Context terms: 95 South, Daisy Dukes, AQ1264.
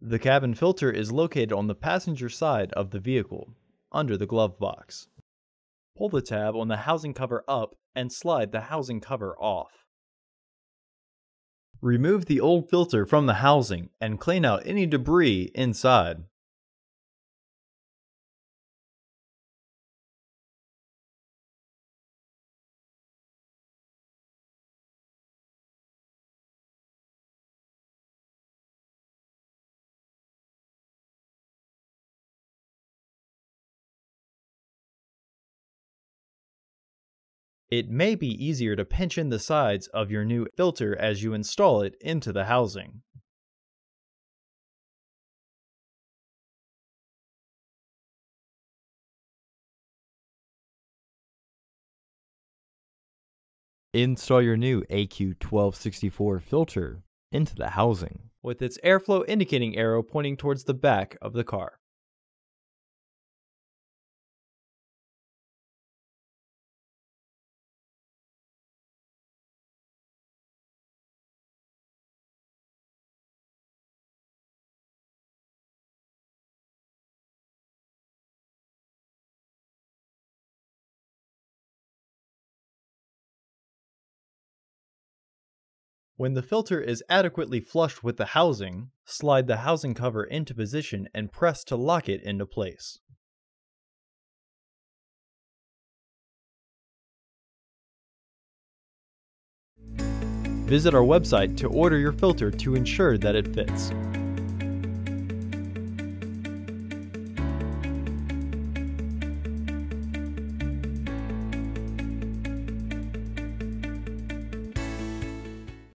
The cabin filter is located on the passenger side of the vehicle, under the glove box. Pull the tab on the housing cover up and slide the housing cover off. Remove the old filter from the housing and clean out any debris inside. It may be easier to pinch in the sides of your new filter as you install it into the housing. Install your new AQ1264 filter into the housing, with its airflow indicating arrow pointing towards the back of the car. When the filter is adequately flush with the housing, slide the housing cover into position and press to lock it into place. Visit our website to order your filter to ensure that it fits.